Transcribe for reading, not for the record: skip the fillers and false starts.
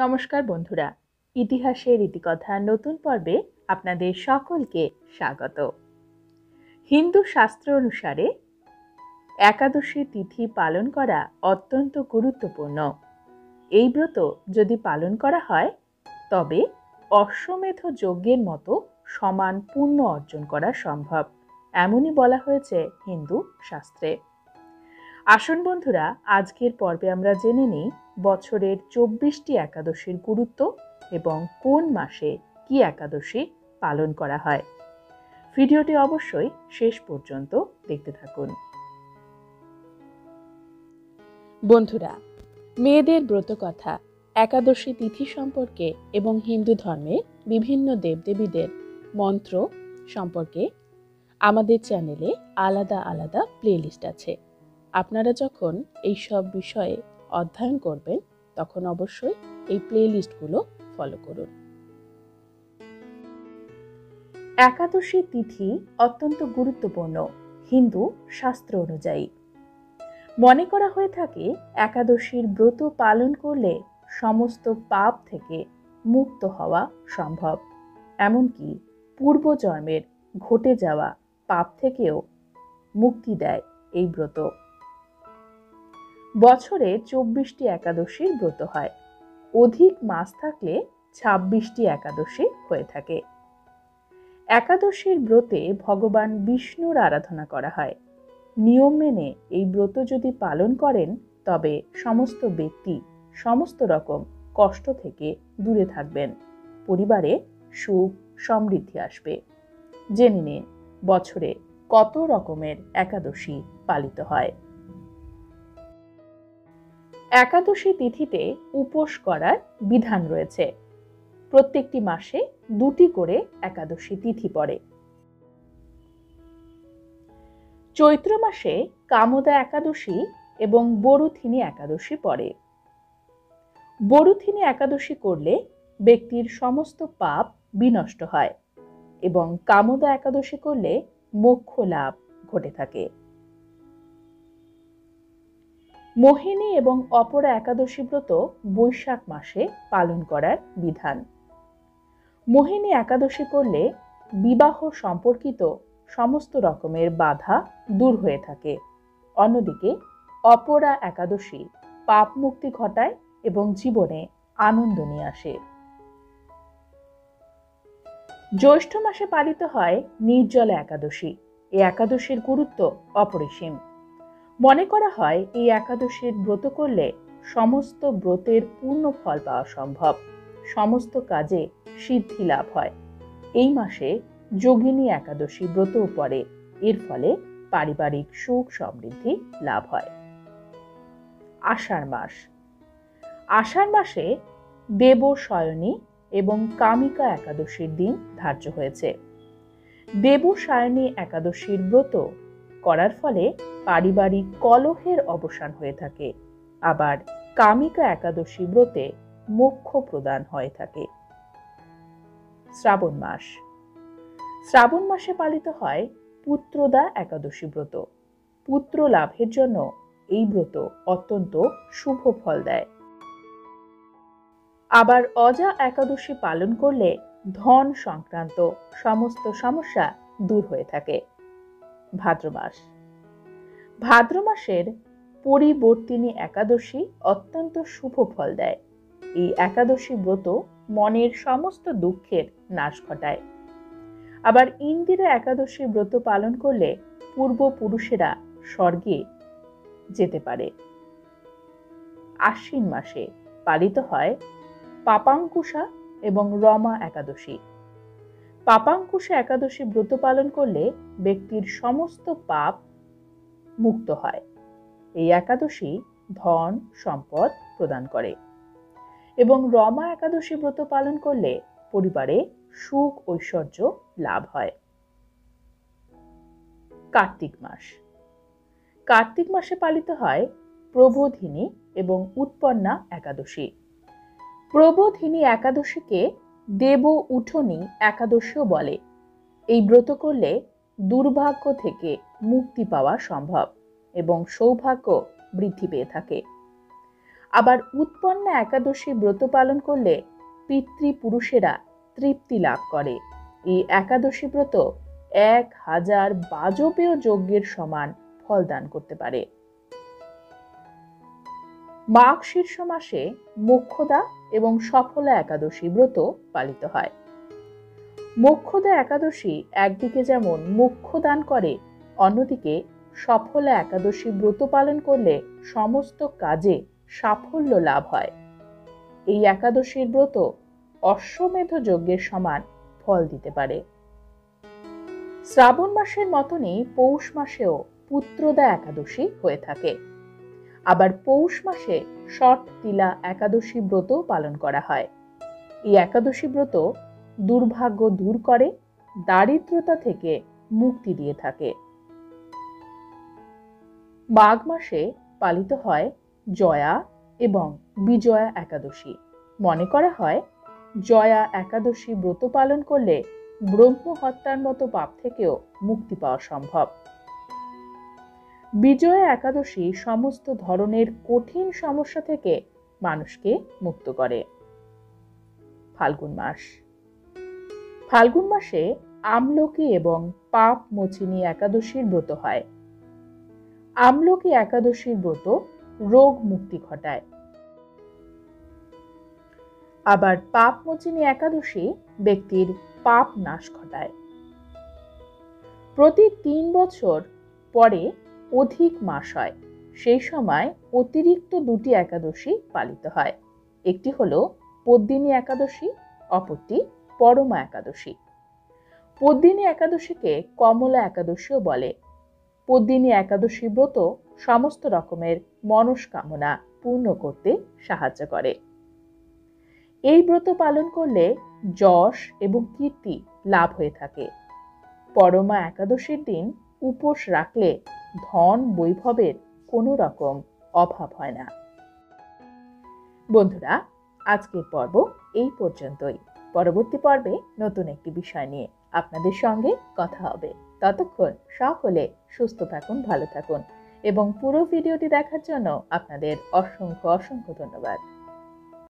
नमस्कार बंधुरा, इतिहासेर इतिकथा नतून पर्वे आपनादेर सकलके स्वागत। हिंदू शास्त्र अनुसारे एकादशी तिथि पालन करा अत्यंत गुरुत्वपूर्ण। एई व्रत यदि पालन करा हय तबे अश्वमेध यज्ञेर मतो समान पुण्य अर्जन करा सम्भव, एमनई बला हयेछे हिंदू शास्त्रे। आसुन बंधुरा, आजकेर पर्वे आमरा जेने नेई बछरेर 24टी एकादशीर गुरुत्व एबं कोन मासे कि एकादशी पालन करा हय। भिडियोटी अवश्यई शेष पर्यन्त देखते थाकुन। बंधुरा, मेयेदेर व्रत कथा, एकादशी तिथि सम्पर्के एबं हिंदू धर्मे विभिन्न देवदेवीदेर मंत्र सम्पर्के आमादेर चैनेले आलादा आलादा प्लेलिस्ट आछे। आपनारा जखन एई सब विषये अध्ययन करबेन तखन अवश्यई एई प्लेलिस्टगुलो फलो करुन। एकादशी तिथि अत्यंत गुरुत्वपूर्ण हिंदू शास्त्र अनुयायी। मने करा हये थाके एकादशीर व्रत पालन करले समस्त पाप थेके मुक्त हवा सम्भव, एमनकि पूर्वजन्मेर घटे जावा पाप थेकेओ मुक्ति देय एई व्रत। बछरे 24टी एकादशीर व्रत हय, अधिक मास थाकले 26टी एकादशी हये थाके। एकादशीर व्रते भगवान विष्णुर आराधना करा हय। नियम मेने एई व्रत यदि पालन करेन तबे समस्त व्यक्ति समस्त रकम कष्ट थेके दूरे थाकबेन, परिवारे सुख समृद्धि आसबे। जेने निन बछरे कत रकमेर एकादशी पालित हय। एकादशी तिथिते उपवास करार विधान रयेछे। प्रत्येकटी मासे दुटी करे एकादशी तिथि पड़े। चैत्र मासे कामदा एकादशी एबं बड़ुथिनी एकादशी पड़े। बड़ुथिनी एकादशी करले व्यक्तिर समस्त पाप विनष्ट हय एबं कामदा एकादशी करले मोक्ष लाभ घटे थाके। मोहिनी एवं अपरा एकादशी व्रत बैशाख मासे पालन करार विधान। मोहिनी एकादशी करले विवाह सम्पर्कित समस्त रकमेर बाधा दूर हये थाके। अन्यदिके अपरा एकादशी पाप मुक्ति घटाय एवं जीवने आनंद निये आसे। ज्येष्ठ मासे पालित हय निर्जला एकादशी। एई एकादशीर गुरुत्व अपरिसीम। मने करा हय एई एकादशीर व्रत करले समस्त व्रतेर पूर्ण फल पाওয়া सम्भव, समस्त काजे सिद्धि लाभ हय। एई मासे योगिनी एकादशी व्रत पड़े, एर फले पारिवारिक सुख समृद्धि लाभ हय। आषाढ़ मास। आषाढ़ मासे देवशयनी एवं कामिका एकादशीर दिन धार्य हयेछे। देवशयनी एकादशीर व्रत करार फले पारिवारिक कलहेर अवसान हये थाके, आबार कामिका एकादशी व्रते मोक्ष प्रदान हये थाके। श्रावण मास। श्रावण मासे पालित हय पुत्रदा एकादशी व्रत। पुत्र लाभेर जन्य एई व्रत अत्यंत शुभ फल देय। आबार अजा एकादशी पालन करले धन संक्रांत समस्त समस्या दूर हये थाके। भाद्र मास। भाद्र मासेर परिवर्तिनी एकादशी अत्यंत शुभ फल देय। एई एकादशी व्रत मनेर समस्त दुःखेर नाश घटाय। आबार इंदिरा एकादशी व्रत पालन करले पूर्वपुरुषेरा स्वर्गे जेते पारे। आश्विन मासे पालित हय पापांकुशा एवं रमा एकादशी। पापांकुशा एकादशी व्रत पालन करले व्यक्तिर समस्त पाप मुक्त हय। एई एकादशी धन सम्पद प्रदान करे एबं रमा एकादशी व्रत पालन करले परिवारे सुख ऐश्वर्य लाभ हय। कार्तिक मास। कार्तिक मासे पालित हय प्रबोधिनी एबं उत्पन्ना एकादशी। प्रबोधिनी एकादशीके देव उठनी एकादशीও বলে। এই ব্রত করলে দুর্ভাগ্য থেকে মুক্তি পাওয়া সম্ভব এবং সৌভাগ্য বৃদ্ধি পেয়ে থাকে। आबार उत्पन्ना एकादशी व्रत पालन करले पितृपुरुषेरा तृप्ति लाभ करे। ए एकादशी व्रत 1000 बाजपेय यज्ञेर समान फल दान करते पारे। माघ शीर्ष मासे मोक्षदा एवं सफला एकादशी व्रत पालित हय। मोक्षदा एकादशी एकदिके जेमन मोक्ष दान करे, अन्यदिके सफला एकादशी व्रत पालन करले समस्त काजे साफल्य लाभ हय। एई एकादशीर व्रत अश्वमेध यज्ञेर समान फल दिते पारे। श्रावण मासेर मतोई पौष मासेओ पुत्रदा एकादशी हये थाके। आबार पौष मासे षट तिला एकादशी व्रत पालन करा हय। एई एकादशी व्रत दुर्भाग्य दूर करे, दारिद्रता थेके मुक्ति दिये थाके। माघ मासे पालित हय जया एवं विजया एकादशी। मने करा हय जया एकादशी व्रत पालन करले ब्रह्म हत्यार मतो पाप थेकेओ मुक्ति पावा सम्भव। विजया एकादशी समस्त धरनेर कठिन समस्या थेके मानुषके मुक्त करे। फाल्गुन मास। फाल्गुन मासे आमलकी एवं पाप मोचिनी एकादशीर व्रत हय। आमलकी एकादशीर व्रत रोग मुक्ति घटाय। आबार पाप मोचिनी एकादशी व्यक्तिर पाप नाश घटाय। प्रति 3 বছর परे अधिक मास हय, सेई समय अतिरिक्त 2টি एकादशी पालित हय। एकटी हलो पद्मिनी एकादशी, अपरটি परमा एकादशी। पद्मिनी एकादशीके कमला एकादशीও बले। पद्मिनी एकादशी व्रत समस्त रकमेर मनस्कामना पूर्ण करते साहाय्य करे। एई व्रत पालन करले यश एवं कीर्ति लाभ हये थाके। परमा एकादशीर दिन उपवास राखले धन वैभवेर कोनो रकम अभाव हय ना। बंधुरा आजकेर पर्व एई पर्यन्तই। परवर्ती पर्वे नतून एकटी विषय निये आपनादेर संगे कथा हबे। ততক্ষণ সকলে সুস্থ থাকুন, ভালো থাকুন এবং পুরো ভিডিওটি দেখার জন্য আপনাদের অসংখ্য ধন্যবাদ।